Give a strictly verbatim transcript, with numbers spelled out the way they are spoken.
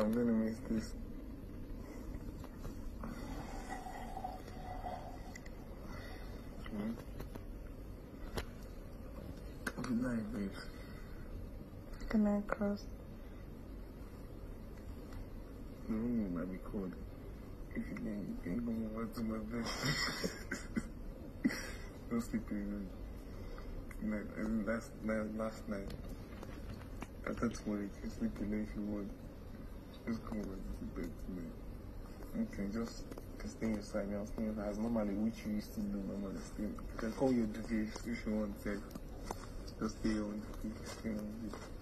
I'm gonna miss this. Okay. Good night, babe. Good night, Cross. The room might be cold. If you can, you can come over to my bed. Don't sleep in the night. I mean, last night, last night. After tomorrow, you can sleep in there if you want. Just come over to the bed tonight. You can just stay inside me. I'll stay in the house. Normally, which you used to do, normally stay. You can call your D J if you want, say. Just stay on. Stay on.